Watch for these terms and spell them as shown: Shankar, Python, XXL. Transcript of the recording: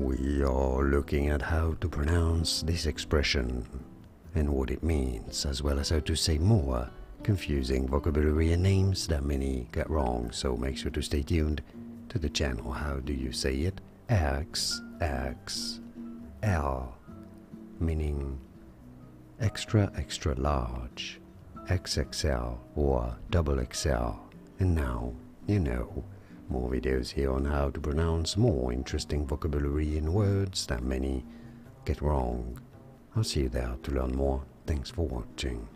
We are looking at how to pronounce this expression and what it means, as well as how to say more confusing vocabulary and names that many get wrong, so make sure to stay tuned to the channel. How do you say it? XXL, meaning extra extra large, XXL or XXL, and now you know. More videos here on how to pronounce more interesting vocabulary and words that many get wrong. I'll see you there to learn more. Thanks for watching.